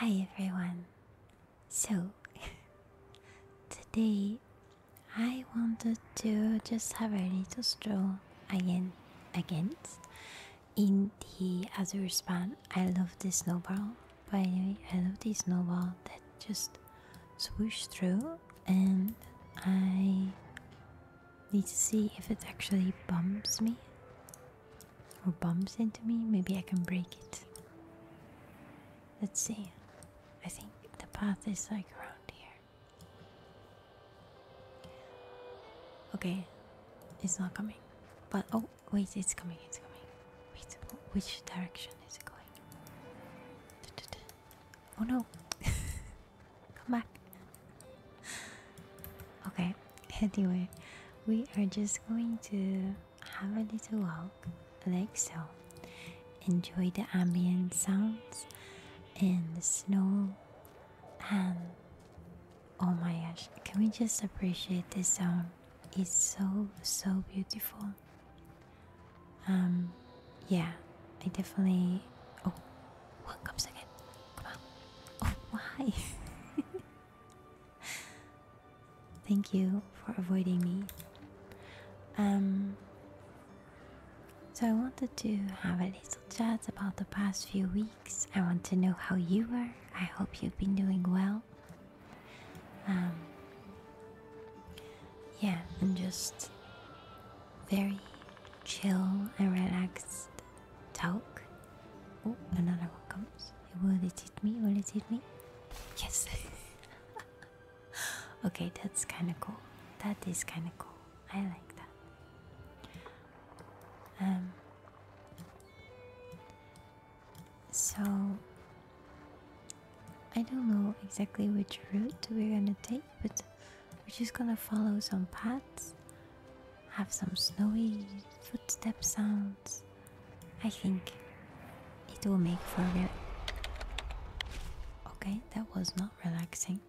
Hi everyone, so today I wanted to just have a little stroll again in the Azure Span. I love this snowball, by the way. I love this snowball that just swooshed through, and I need to see if it actually bumps me or bumps into me. Maybe I can break it. Let's see. I think the path is like around here. Okay, it's not coming. But oh wait, it's coming, it's coming. Wait, which direction is it going? Oh no. Come back. Okay, anyway, we are just going to have a little walk like so. Enjoy the ambient sounds and the snow, and oh my gosh, can we just appreciate this sound? It's so beautiful. Yeah, I definitely... oh, one comes again, come on. Oh, why? Thank you for avoiding me. So I wanted to have a little chat about the past few weeks. I want to know how you were. I hope you've been doing well. Yeah, and just very chill and relaxed talk. Oh, another one comes. Will it hit me? Will it hit me? Yes. Okay, that's kind of cool. That is kind of cool. I like it. So I don't know exactly which route we're gonna take, but we're just gonna follow some paths, have some snowy footstep sounds. I think it will make for real. Okay, that was not relaxing.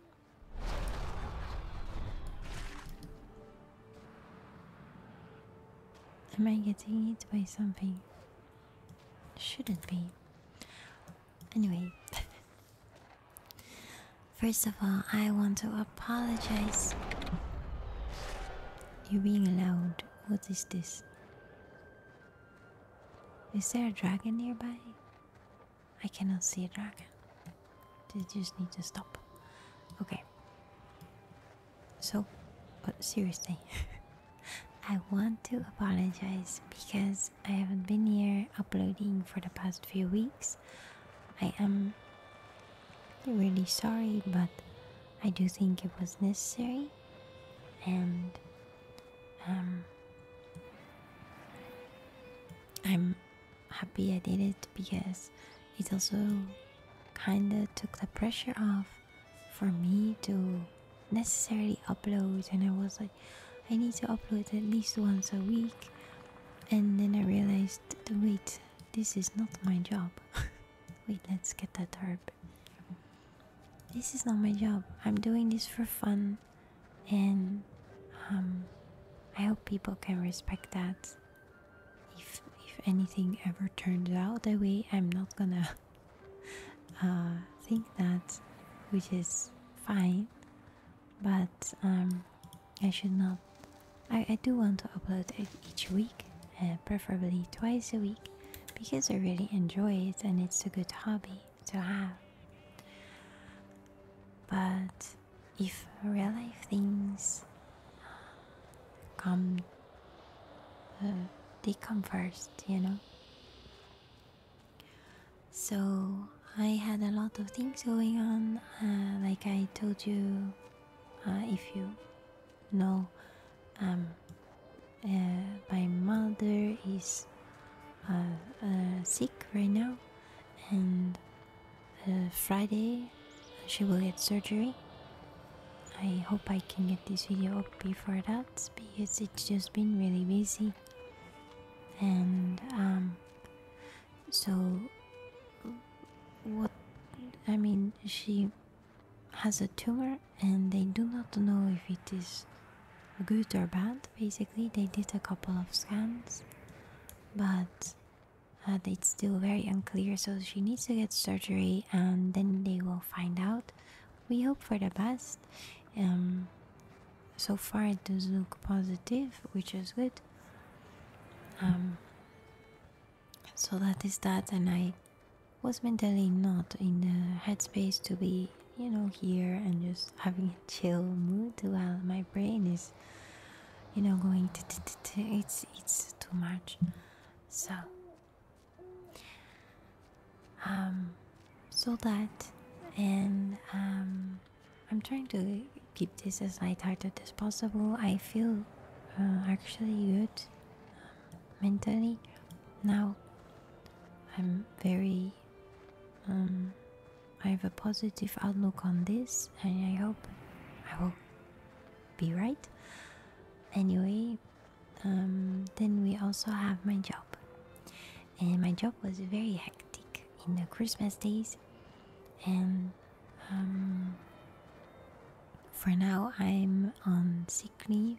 Am I getting hit by something? Shouldn't be. Anyway. First of all, I want to apologize. You're being loud. What is this? Is there a dragon nearby? I cannot see a dragon. They just need to stop. Okay. So, seriously. I want to apologize because I haven't been here uploading for the past few weeks. I am really sorry, but I do think it was necessary, and I'm happy I did it because it also kinda took the pressure off for me to necessarily upload, and I was like, I need to upload at least once a week, and then I realized, wait, this is not my job. Wait, let's get that herb. This is not my job. I'm doing this for fun, and I hope people can respect that. If anything ever turns out that way, I'm not gonna think that, which is fine, but I should not. I do want to upload each week, preferably twice a week, because I really enjoy it and it's a good hobby to have. But if real life things come, they come first, you know. So I had a lot of things going on, like I told you, if you know. My mother is sick right now, and Friday she will get surgery. I hope I can get this video up before that, because it's just been really busy, and so what I mean, she has a tumor and they do not know if it is good or bad. Basically, they did a couple of scans, but It's still very unclear, so she needs to get surgery and then they will find out. We hope for the best. So far it does look positive, which is good. So that is that, and I was mentally not in the headspace to be, you know, here and just having a chill mood while my brain is, you know, going it's too much. So so that, and I'm trying to keep this as lighthearted as possible. I feel actually good mentally now. I'm very I have a positive outlook on this, and I hope I will be right. Anyway, then we also have my job, and my job was very hectic in the Christmas days, and for now I'm on sick leave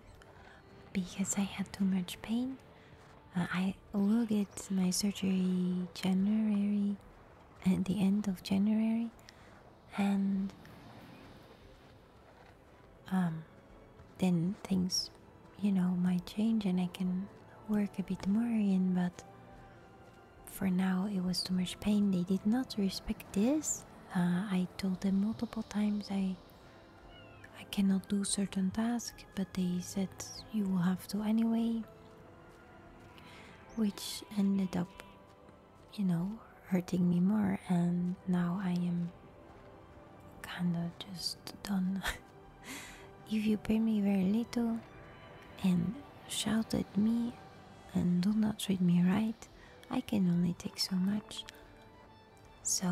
because I had too much pain. I will get my surgery January, at the end of January, and then things, you know, might change and I can work a bit more in, but for now it was too much pain. They did not respect this. I told them multiple times I cannot do certain tasks, but they said you will have to anyway, which ended up, you know, hurting me more, and now I am kind of just done. If you pay me very little and shout at me and do not treat me right, I can only take so much. So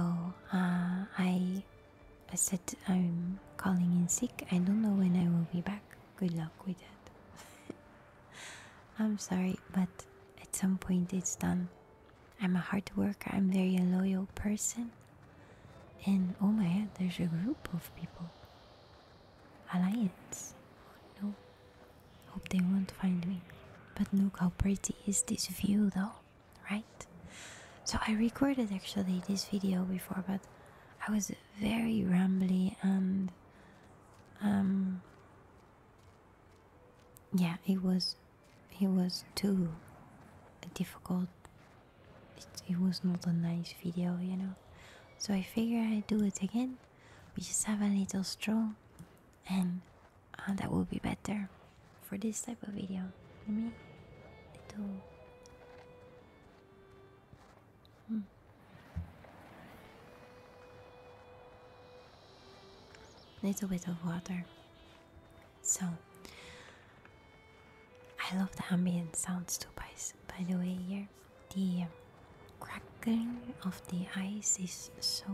I said I'm calling in sick. I don't know when I will be back. Good luck with that. I'm sorry, but at some point it's done. I'm a hard worker, I'm very a loyal person, and oh my god, there's a group of people. Alliance. Oh no. Hope they won't find me. But look how pretty is this view though, right? So I recorded actually this video before, but I was very rambly and yeah, it was too difficult. It was not a nice video, you know, so I figure I'd do it again. We just have a little stroll, and that will be better for this type of video. Let me little little bit of water. So I love the ambient sounds too, by the way. Here the crackling of the ice is so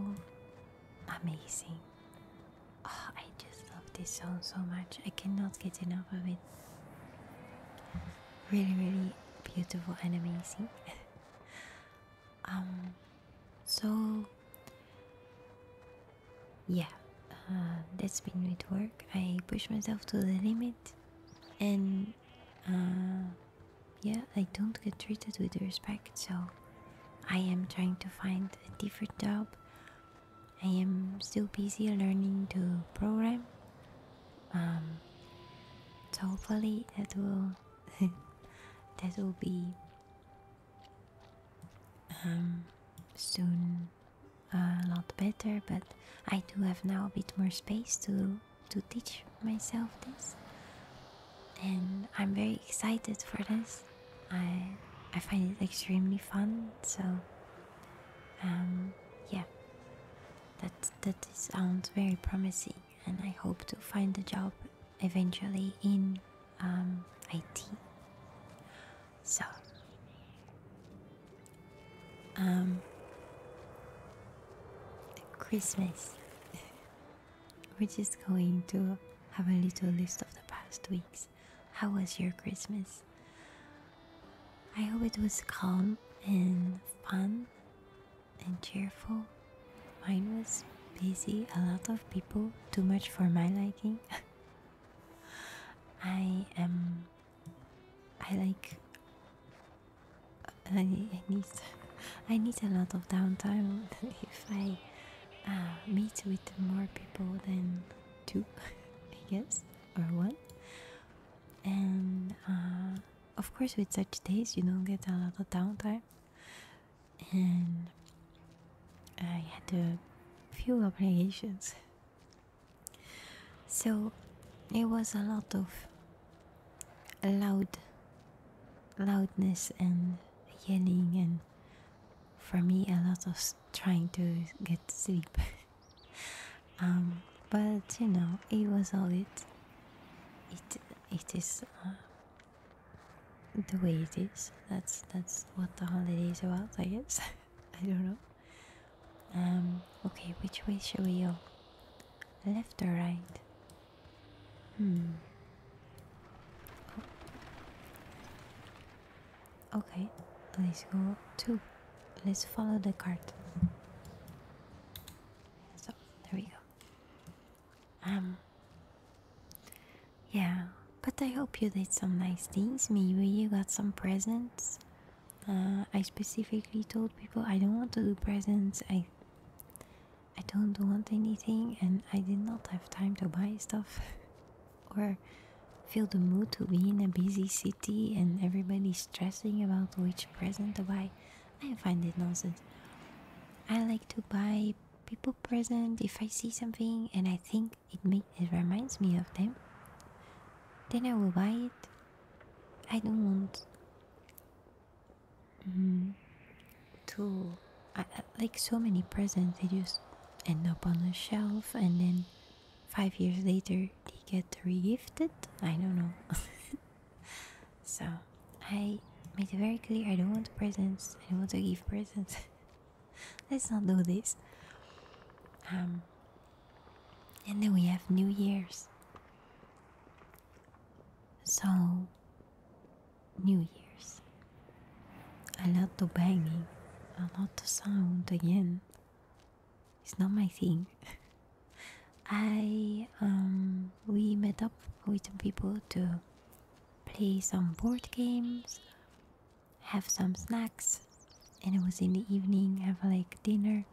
amazing. Oh, I just love this sound so much. I cannot get enough of it. Really, really beautiful and amazing. So yeah, that's been with work. I push myself to the limit, and yeah, I don't get treated with respect, so I am trying to find a different job. I am still busy learning to program, so hopefully that will that will be soon a lot better. But I do have now a bit more space to teach myself this, and I'm very excited for this. I find it extremely fun, so yeah, that sounds very promising, and I hope to find a job eventually in IT. So Christmas. We're just going to have a little list of the past weeks. How was your Christmas? I hope it was calm and fun and cheerful. Mine was busy, a lot of people, too much for my liking. I like, I need I need a lot of downtime. If I meet with more people than two, I guess, or one. And of course with such days you don't get a lot of downtime. And I had a few obligations. So it was a lot of loudness and yelling, and for me a lot of trying to get sleep. But you know, it was all it is the way it is. That's what the holiday is about, I guess. I don't know. Okay, which way should we go? Left or right? Okay, let's go to. Let's follow the cart. So there we go. Yeah, but I hope you did some nice things. Maybe you got some presents. I specifically told people I don't want to do presents. I don't want anything, and I did not have time to buy stuff or feel the mood to be in a busy city and everybody stressing about which present to buy. I find it nonsense. I like to buy people present if I see something and I think it reminds me of them. Then I will buy it. I don't want to like so many presents. They just end up on a shelf, and then 5 years later they get re-gifted. I don't know. So I made it very clear, I don't want presents, I don't want to give presents. Let's not do this. And then we have New Year's. So New Year's, a lot of banging, a lot of sound again. It's not my thing. We met up with some people to play some board games, have some snacks, and it was in the evening, have like dinner,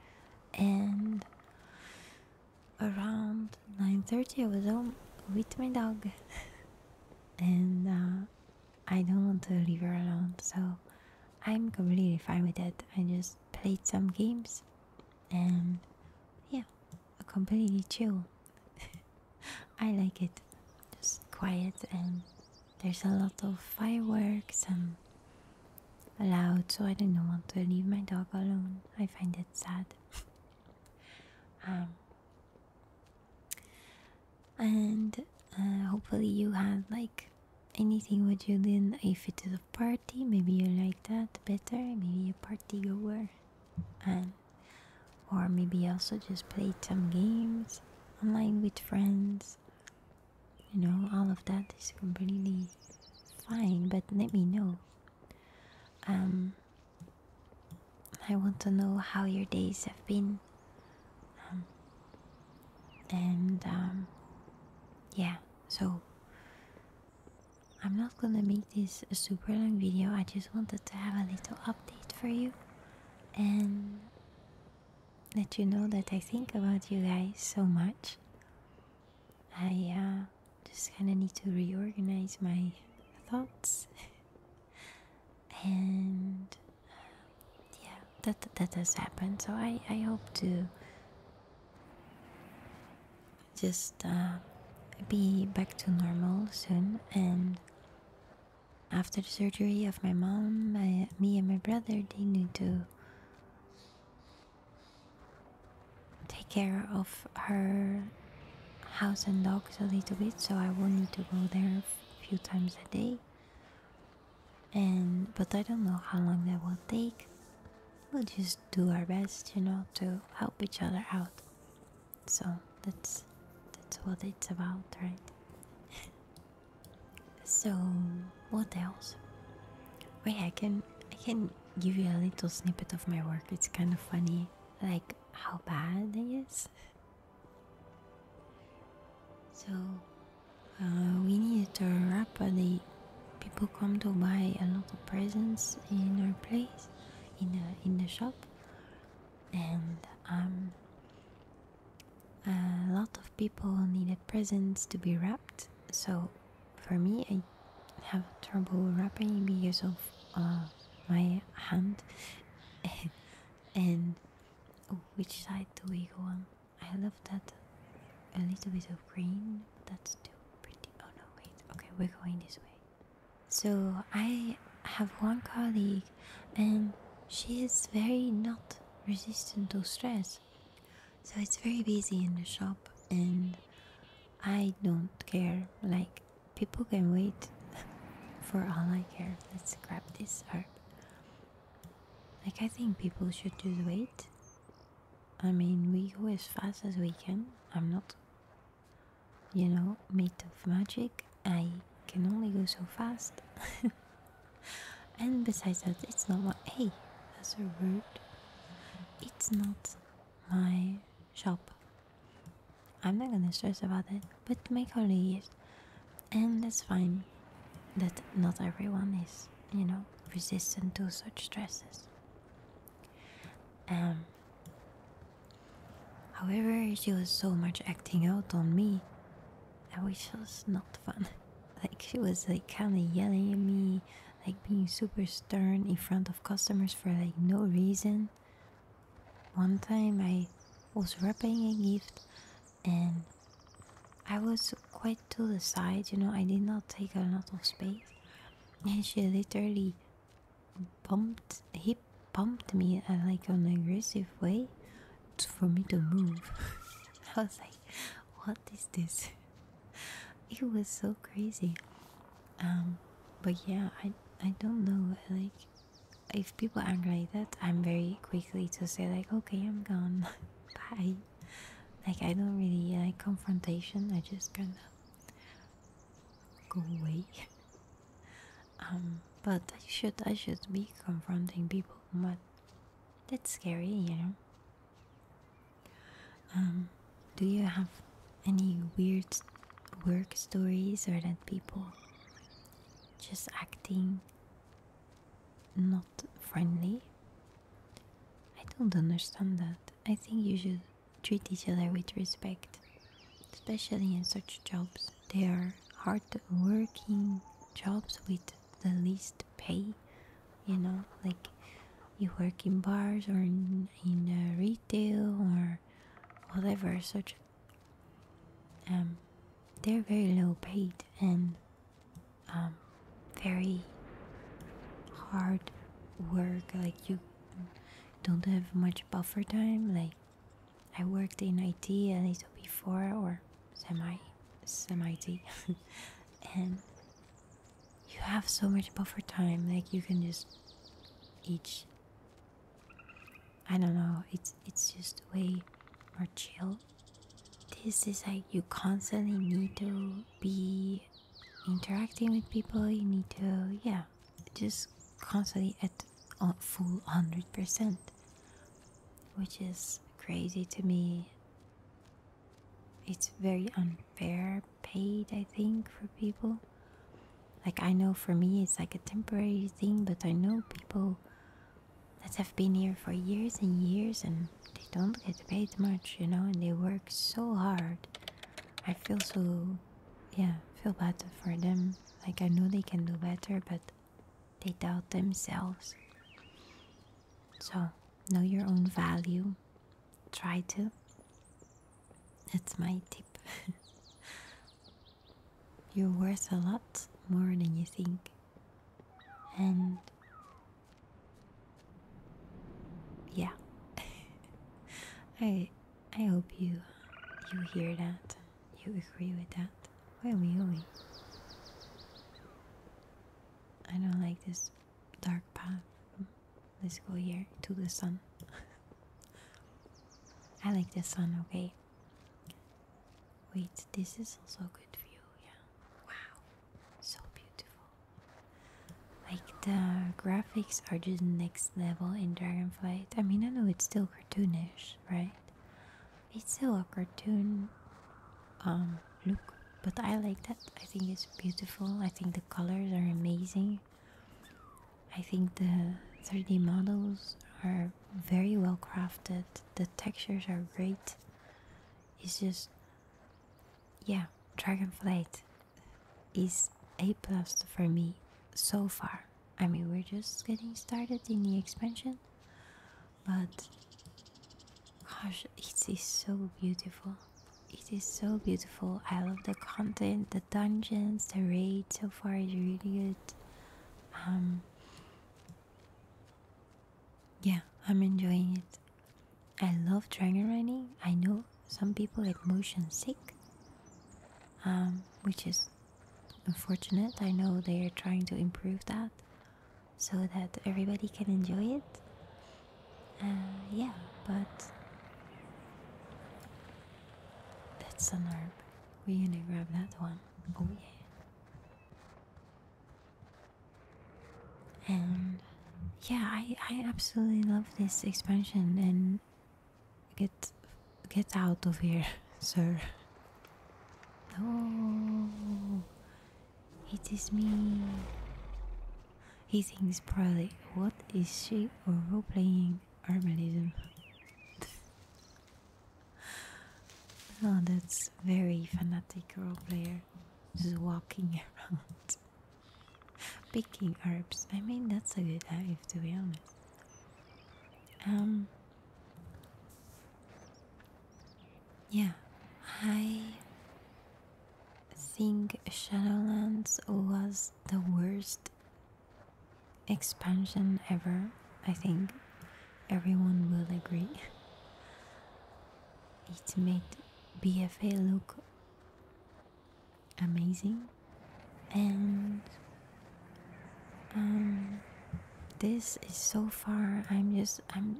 and around 9:30 I was home with my dog. And I don't want to leave her alone, so I'm completely fine with that. I just played some games, and yeah, completely chill. I like it, just quiet, and there's a lot of fireworks and loud, so I don't want to leave my dog alone. I find it sad. And hopefully you had like anything what you did. If it is a party, maybe you like that better, maybe a party goer, and or maybe also just played some games online with friends. You know, all of that is completely fine, but let me know. I want to know how your days have been, and yeah, so I'm not gonna make this a super long video. I just wanted to have a little update for you and let you know that I think about you guys so much. I just kinda need to reorganize my thoughts. And yeah, that has happened. So I hope to just be back to normal soon. And after the surgery of my mom, me and my brother, they need to take care of her house and dogs a little bit, so I will need to go there a few times a day. And but I don't know how long that will take. We'll just do our best, you know, to help each other out. So that's what it's about, right? So what else? Wait, I can give you a little snippet of my work. It's kind of funny, like how bad it is. So we needed to wrap the people come to buy a lot of presents in our place, in the shop, and a lot of people needed presents to be wrapped. So for me, I have trouble wrapping because of my hand. And oh, which side do we go on? I love that a little bit of green, but that's too pretty. Oh no, wait, okay, we're going this way. So I have one colleague and she is very not resistant to stress, so it's very busy in the shop and I don't care, like people can wait for all I care. Let's grab this herb. Like, I think people should just wait. I mean, we go as fast as we can. I'm not, you know, made of magic. I can only go so fast. And besides that, it's not my... Hey, that's a rude. It's not my shop. I'm not gonna stress about it, but my colleague is. And that's fine that not everyone is, you know, resistant to such stresses. However, she was so much acting out on me, which was not fun. Like, she was like kind of yelling at me, like being super stern in front of customers for like no reason. One time I was wrapping a gift and I was quite to the side, you know, I did not take a lot of space, and she literally he bumped me like an aggressive way for me to move. I was like, what is this? It was so crazy. But yeah, I don't know, like, if people act like that, I'm very quickly to say like, okay, I'm gone. Bye. Like, I don't really like confrontation. I just kind of go away. But I should be confronting people, but that's scary, you know. Do you have any weird work stories, or that people just acting not friendly? I don't understand that. I think you should treat each other with respect, especially in such jobs. They are hard working jobs with the least pay, you know, like you work in bars or in retail or whatever, such they're very low paid and very hard work. Like, you don't have much buffer time. Like, I worked in IT a little before, or semi-IT, and you have so much buffer time. Like, you can just each, I don't know, it's just way more chill. This is like, you constantly need to be interacting with people. You need to, yeah, just constantly at a full 100%, which is crazy to me. It's very unfair paid, I think, for people. Like, I know for me it's like a temporary thing, but I know people that have been here for years and years and they don't get paid much, you know, and they work so hard. I feel so, yeah, feel bad for them. Like, I know they can do better, but they doubt themselves. So, know your own value. Try to. That's my tip. You're worth a lot more than you think. And yeah. I hope you hear that, you agree with that. Where are we going? I don't like this dark path. Let's go here to the sun. I like the sun, okay. Wait, this is also a good view, yeah. Wow, so beautiful. Like, the graphics are just next level in Dragonflight. I mean, I know it's still cartoonish, right? It's still a cartoon look, but I like that. I think it's beautiful. I think the colors are amazing. I think the 3D models are very well crafted, the textures are great. It's just, yeah, Dragonflight is A+ for me so far. I mean, we're just getting started in the expansion, but gosh, it is so beautiful. It is so beautiful. I love the content, the dungeons, the raid so far is really good. Yeah, I'm enjoying it. I love dragon riding. I know some people get motion sick, which is unfortunate. I know they are trying to improve that so that everybody can enjoy it. Yeah, but that's an herb. We're gonna grab that one. Oh yeah. And yeah, I absolutely love this expansion. And get out of here, sir. No, it is me. He thinks probably, what is she or role playing herbalism? Oh, that's very fanatic role player, just walking around picking herbs. I mean, that's a good life, to be honest. Yeah, I think Shadowlands was the worst expansion ever. I think everyone will agree. It made BFA look amazing, and this is so far, I'm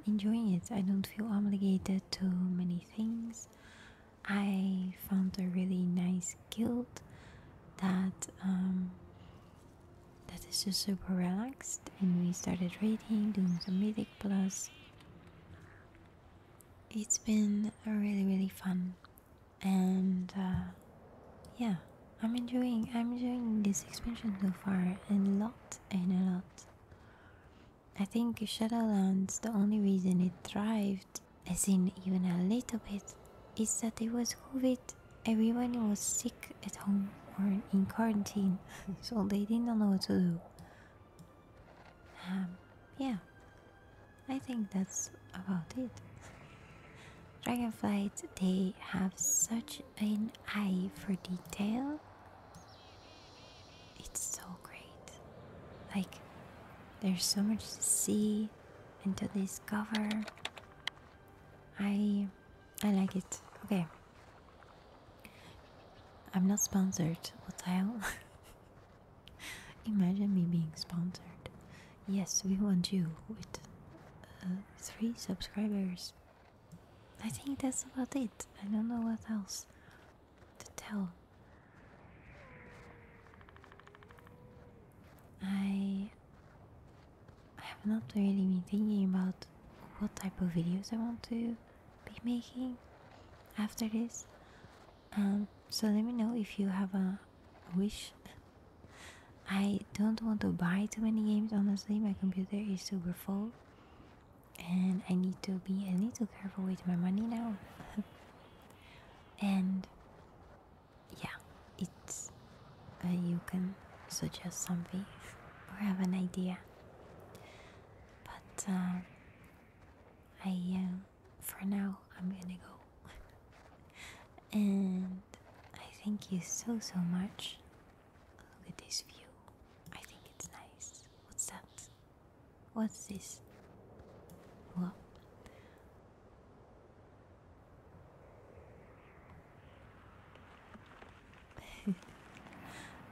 enjoying it. I don't feel obligated to many things. I found a really nice guild that that is just super relaxed, and we started raiding, doing some mythic plus. It's been really fun. And yeah, I'm enjoying this expansion so far a lot. I think Shadowlands, the only reason it thrived, as in even a little bit, is that it was COVID. Everyone was sick at home or in quarantine, so they did not know what to do. Yeah, I think that's about it. Dragonflight, they have such an eye for detail. It's so great. Like, there's so much to see and to discover. I like it. Okay. I'm not sponsored. What the hell? Imagine me being sponsored. Yes, we want you with 3 subscribers. I think that's about it. I don't know what else to tell. I have not really been thinking about what type of videos I want to be making after this. So let me know if you have a wish. I don't want to buy too many games, honestly. My computer is super full, and I need to be a little careful with my money now. And yeah, it's you can suggest something or have an idea, but for now I'm gonna go. And I thank you so much. Look at this view. I think it's nice. What's that? What's this? What?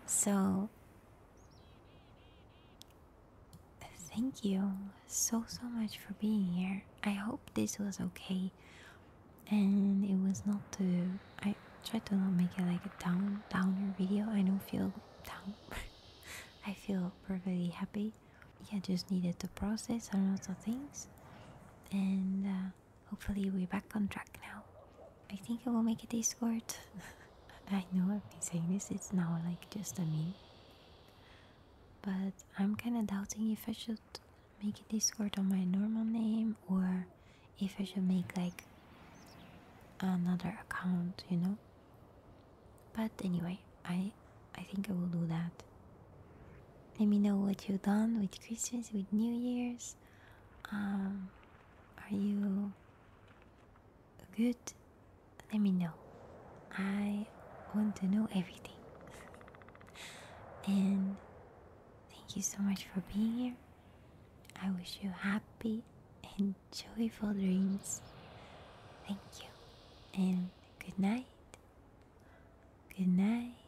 So thank you so much for being here. I hope this was okay, and it was not too, I tried to not make it like a downer video. I don't feel down. I feel perfectly happy. Yeah, just needed to process a lot of things. And hopefully we're back on track now. I think I will make a Discord. I know I've been saying this, it's now like just a meme, but I'm kind of doubting if I should make a Discord on my normal name, or if I should make like another account, you know. But anyway, I think I will do that. Let me know what you've done with Christmas, with New Year's. Are you good? Let me know. I want to know everything. And thank you so much for being here. I wish you happy and joyful dreams. Thank you. And good night. Good night.